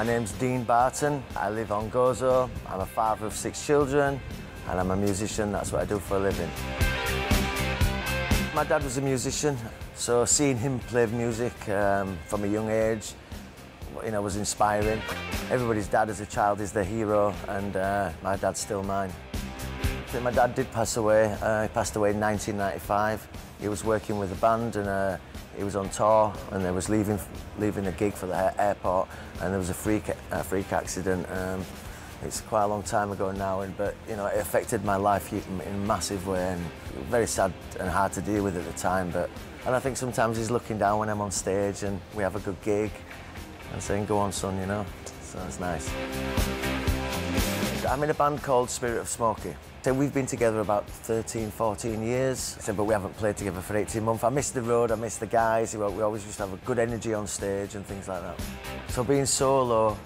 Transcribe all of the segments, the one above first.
My name's Dean Barton. I live on Gozo. I'm a father of 6 children and I'm a musician. That's what I do for a living. My dad was a musician, so seeing him play music from a young age, you know, was inspiring. Everybody's dad as a child is their hero, and my dad's still mine. I think my dad did pass away. He passed away in 1995. He was working with a band and he was on tour, and they was leaving a gig for the airport, and there was a freak accident. It's quite a long time ago now, but you know, it affected my life in a massive way, and very sad and hard to deal with at the time. And I think sometimes he's looking down when I'm on stage and we have a good gig and saying, "Go on, son," you know. So it's nice. I'm in a band called Spirit of Smoky. So we've been together about 13, 14 years, so, but we haven't played together for 18 months. I miss the road, I miss the guys. We always used to have a good energy on stage and things like that. So being solo,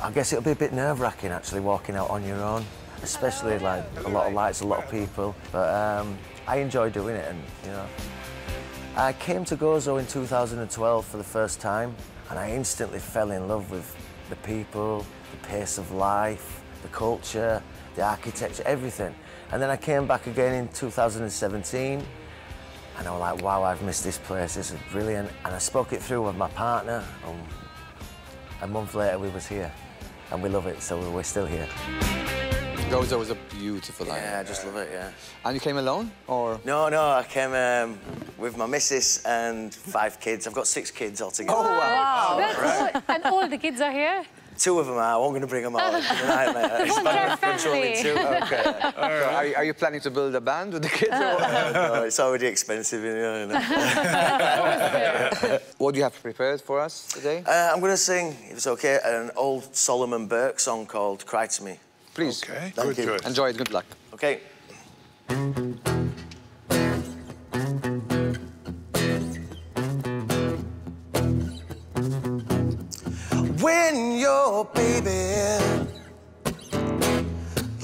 I guess it'll be a bit nerve-wracking, actually, walking out on your own, especially like a lot of lights, a lot of people. But I enjoy doing it, and you know, I came to Gozo in 2012 for the first time, and I instantly fell in love with the people, the pace of life, the culture, the architecture, everything. And then I came back again in 2017, and I was like, "Wow, I've missed this place. This is brilliant." And I spoke it through with my partner, and a month later we was here. And we love it, so we're still here. Gozo was a beautiful island. Yeah, I just love it, yeah. And you came alone, or...? No, I came with my missus and 5 kids. I've got 6 kids altogether. Oh, wow. That's right. Good. And all the kids are here? 2 of them are. I wasn't going to bring them all in tonight, mate. It's only 2. Okay. All right. Are you planning to build a band with the kids? No, it's already expensive. You know. What do you have prepared for us today? I'm going to sing, if it's okay, an old Solomon Burke song called "Cry to Me." Please. Okay. Thank you. Enjoy it. Good luck. Okay. When your baby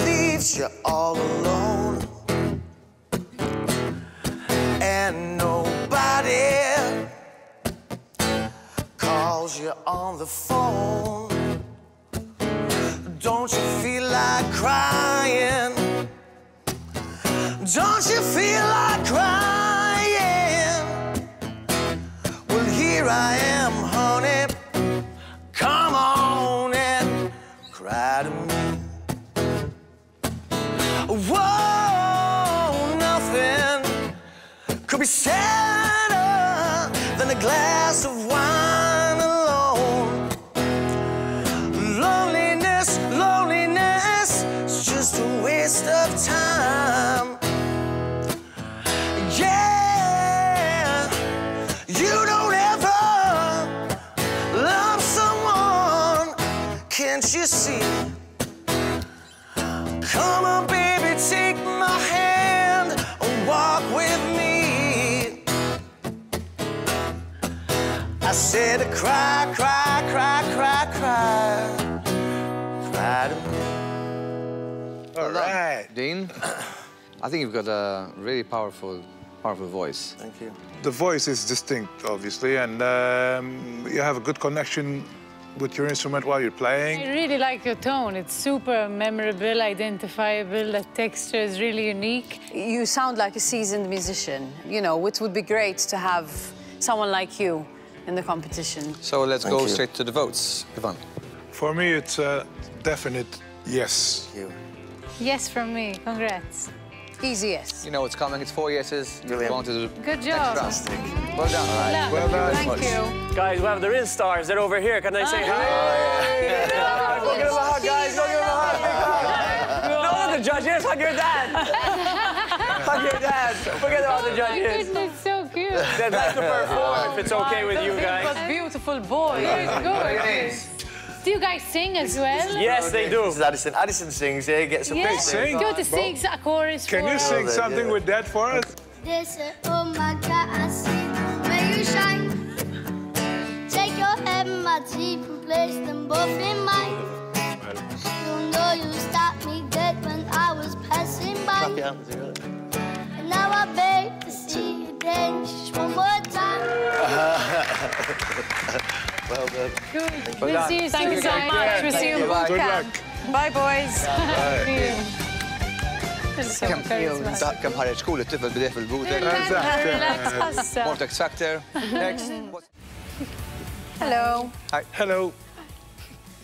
leaves you all alone and nobody calls you on the phone, don't you feel like crying? Don't you feel like crying? Well, here I am, honey. Come on and cry to me. Whoa, nothing could be sadder than a glass of wine alone. Loneliness is just a waste of time. Yeah, you don't ever love someone, can't you see? Come on, baby, take my hand and walk with me. I said, cry, cry, cry, cry, cry, cry to me. All right, Dean. I think you've got a really powerful voice. Thank you. The voice is distinct, obviously, and you have a good connection with your instrument while you're playing. I really like your tone. It's super memorable, identifiable. The texture is really unique. You sound like a seasoned musician, you know, it would be great to have someone like you in the competition. So let's go straight to the votes, Yvonne. For me, it's a definite yes. Thank you. Yes from me, congrats. Easy yes. You know what's coming, it's 4 yeses. Brilliant. Good job. Fantastic. Well done. All right. Well done. Thank you. Guys, well, there is stars. They're over here. Can I say hi? Yeah. Go give them a hug, guys. Go give them a hug. No, not the judges. Hug your dad. Hug your dad. Forget about the judges. Oh, my goodness, so cute. They'd like to perform if it's okay with you guys. It was beautiful, boy. It's good. Do you guys sing as well? Yes, they do. This is Addison. Addison sings. He gets a big sing. Go to sing a chorus. Can you sing something with that for us? This is oh my God, I sing. May you shine. Take your hand, my teeth, and place them both in mine. You know you stopped me dead when I was passing by. And now I beg to see you dance one more time. Well done. Good. We'll see you soon. Thank you so much. We'll see you. Good luck. Bye, boys. كم كم حرج كل الطفل بداية في البودة. More X Factor. Next. Hello. Hi. Hello.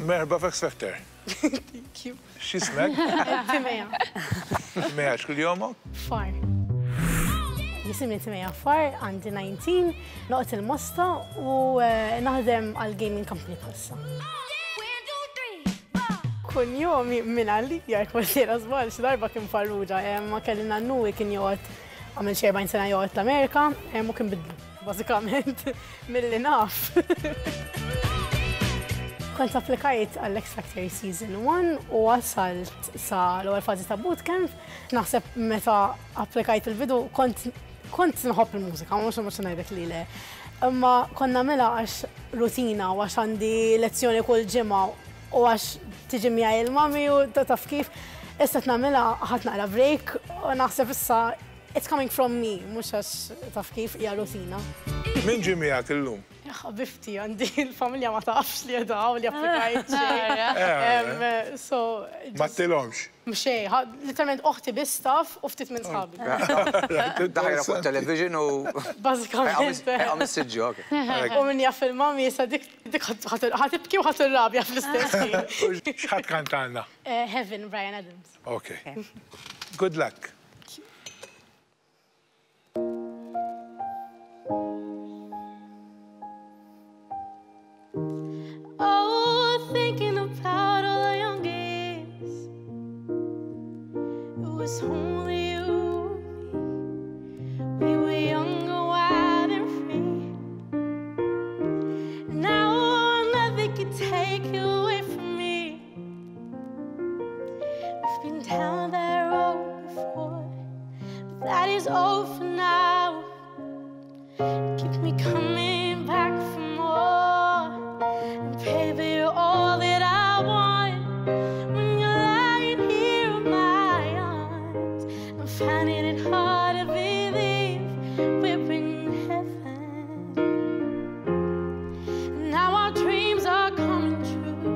مرحبا في X Factor. Thank you. شو اسمك؟ تمية. تمية شكون اليوم؟ فار. اسمي تمية فار عندي 19 نقطة المسطة ونخدم على الجيمنج كومباني خاصة. كون يومي من علي يا كوسير أصبر شدايبك مفروجة ما كلنا نوي كن يوات عمل شي 40 سنة يوات أمريكا ممكن بدل بس كامنت من اللي ناف. كنت أبلكايت على الإكس فاكتور سيزون 1 ووصلت سا الأول فازي تاع بوت كامب نحسب متى أبلكايت الفيديو كنت نحب الموسيقى مش نايدك لي لا أما كنا نعملها عش روتينة وعش عندي ليزيوني كل جمعة وعش تجي معي المامي وتعرف كيف إسا نعملها حطنا على بريك ونحسب إسا it's coming from me مش عش تعرف كيف هي روتينة من جميعك اللوم يا حبيبتي عندي الفاميليا ما تعرفش لي دعوه لي ابليكايت شيء سو ما تلومش مشي ليترمنت اختي بستاف وفتت من اصحابي تحيرك على التلفزيون و باسكامنت امسج اوكي ومن يا في مامي صديق هتبكي وهتراب يا فلسطين ايش حتكنت عندنا هيفن براين ادمز اوكي جود لك Only you and me. We were younger, wild and free. Now nothing can take you away from me. I've been down that road before, but that is all for now. Keep me coming back for more, and baby, you're all that I want. Finding it hard to believe we're in heaven. And now our dreams are coming true.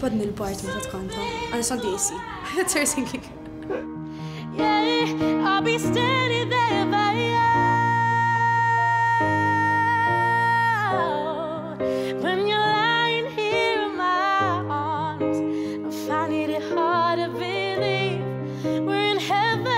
But the part that can't, I'm so dizzy. That's her singing. Yeah, I'll be standing there by you when you're lying here in my arms. I'm finding it hard to believe we're in heaven.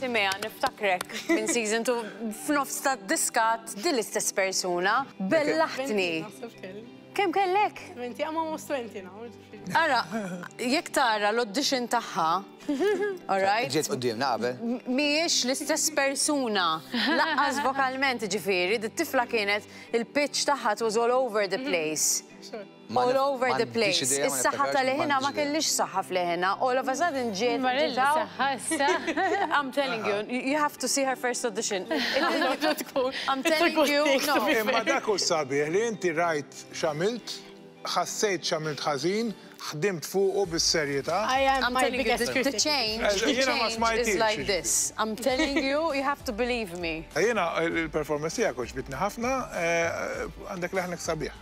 تمام نفتكرك من سيزون 2 في نفس الديسكات دي لستس بيرسونا بلحتني كم كان لك؟ 20 أما مش 20 نعود أنا يك تارا الأوديشن تاعها alright جيت قديم نعبة ميش لستس بيرسونا لقاز فوكالمنت جفيري الطفلة كانت البيتش تاعها was all over the place all over the place الصحة تاع لهنا ما كان ليش صحة في لهنا all of a sudden جيت I'm telling you you have to see her first audition I'm telling you no ما داك الصبيح اللي انت رايت شملت حسيت شملت خزين خدمت فوقه بالسرية I'm telling you the change is like this I'm telling you you have to believe me هنا البرفورمانس ياك واش بتنا حفنا عندك لحنك صبيح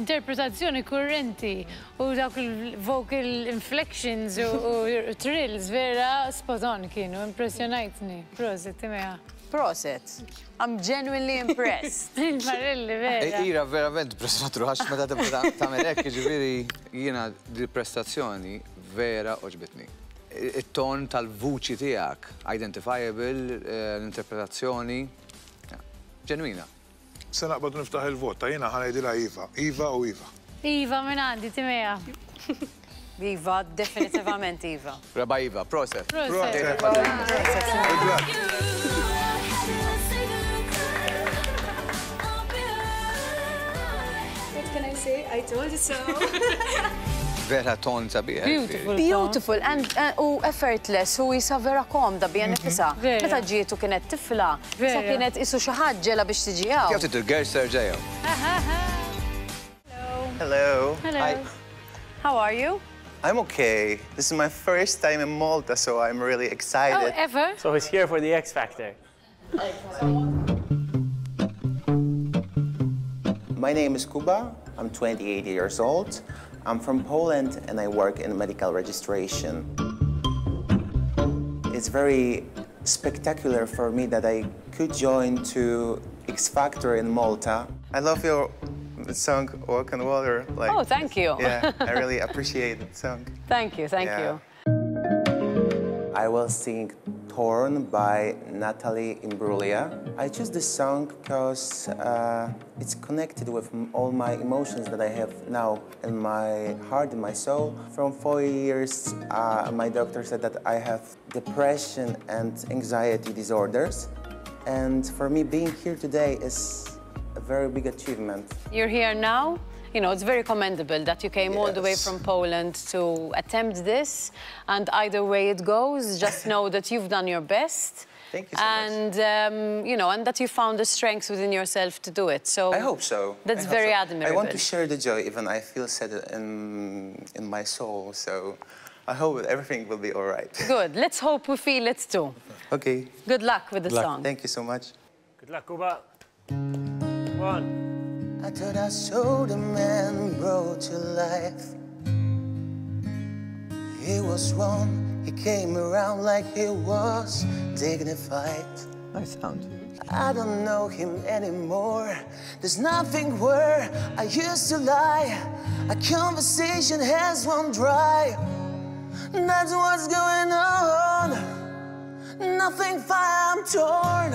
Interpretazzjoni kurrenti u dawk il-vocal inflections u trills vera spot on kienu, impressionajtni. Proset, imea. Proset. I'm genuinely impressed. Marelli, vera. Ira, verament, impressionatru, għax meta tamerek, ġiviri, jina di prestazzjoni vera oġbitni. Il-ton tal-vuċi tijak, identifiable, l-interpretazzjoni, ġenwina. سنقبض نفتح الفوت هنا هنايديلها ايفا ايفا وايفا ايفا من عندي تمام ايفا ديفينيتيفامنت ايفا ربع ايفا بروسس What can I say? I told you so. vera tonza bi. Beautiful and u effortless u jisa vera komda bi nifisa. Meta ġietu kienet tifla, sa kienet isu xi ħaġġela biex tiġi hawn. Kif tiddu l-girls terġa' Hello. Hello. Hi. How are you? I'm okay. This is my first time in Malta, so I'm really excited. Oh, ever? So he's here for the X Factor. My name is Kuba. I'm 28 years old. I'm from Poland, and I work in medical registration. It's very spectacular for me that I could join to X Factor in Malta. I love your song, Walk on Water. Like, oh, thank you. Yeah, I really appreciate the song. Thank you. I will sing Torn by Natalie Imbruglia. I choose this song because it's connected with all my emotions that I have now in my heart, in my soul. From 4 years, my doctor said that I have depression and anxiety disorders. And for me, being here today is a very big achievement. You're here now? You know, it's very commendable that you came all the way from Poland to attempt this. And either way it goes, just know that you've done your best. Thank you so much. And, you know, and that you found the strength within yourself to do it. So I hope so. That's very admirable. I want to share the joy, even I feel sad in my soul. So I hope everything will be all right. Good. Let's hope we feel it too. Okay. Good luck with the song. Thank you so much. Good luck, Kuba. One. I thought I saw the man brought to life. He was one, he came around like he was dignified. Nice sound. I don't know him anymore. There's nothing where I used to lie. Our conversation has run dry. That's what's going on. Nothing fire, I'm torn.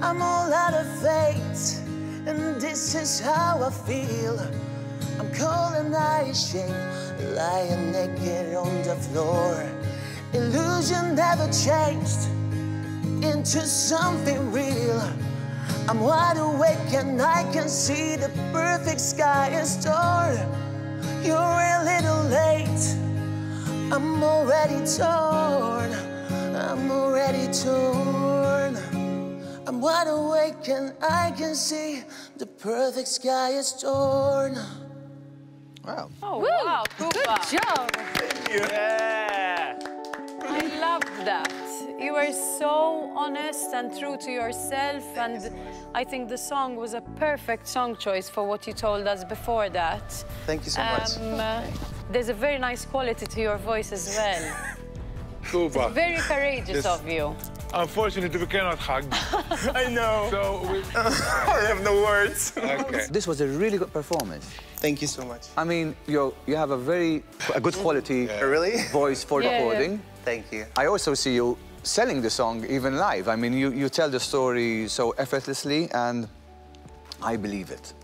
I'm all out of fate. And this is how I feel. I'm cold and ice shaped, lying naked on the floor. Illusion never changed into something real. I'm wide awake and I can see the perfect sky in store. You're a little late. I'm already torn. I'm already torn. I'm wide awake and I can see the perfect sky is torn. Wow. Oh, wow, Kuba. Good job. Thank you. Yeah. I loved that. You were so honest and true to yourself. Thank you so much. I think the song was a perfect song choice for what you told us before that. Thank you so much. There's a very nice quality to your voice as well. Kuba. It's very courageous of you. Unfortunately, we cannot hug. I know. So we... I have no words. Okay. This was a really good performance. Thank you so much. I mean, you have a good quality voice for recording. Yeah. Thank you. I also see you selling the song even live. I mean, you tell the story so effortlessly, and I believe it.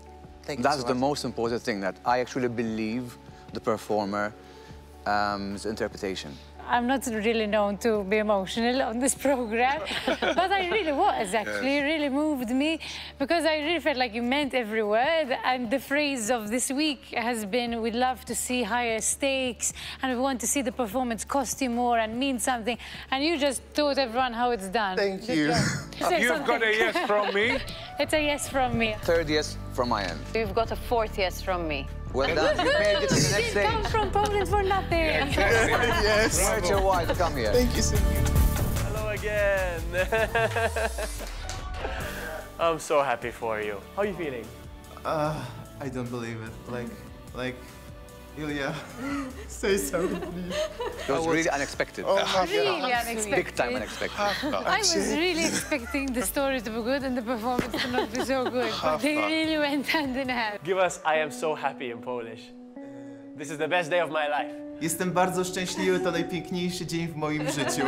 Thank you. That's the most important thing, that I actually believe the performer's interpretation. I'm not really known to be emotional on this program, but I really was actually. It really moved me because I really felt like you meant every word. And the phrase of this week has been, we'd love to see higher stakes and we want to see the performance cost you more and mean something. And you just taught everyone how it's done. Thank you. You've got a yes from me. It's a yes from me. Third yes from my end. You've got a fourth yes from me. Well done, you made it to the next stage. Come from Poland for nothing. Yes. Search your wife, come here. Thank you so much. Hello again. I'm so happy for you. How are you feeling? I don't believe it. Like, Ilya, say something, please. It was really unexpected. Oh, really unexpected. Big time unexpected. I was really expecting the story to be good and the performance to not be so good. But they really went hand in hand. Give us I am so happy in Polish. This is the best day of my life. Jestem bardzo szczęśliwy, to najpiękniejszy dzień w moim życiu.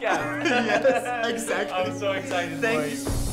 Yes, exactly. I'm so excited. Thank you.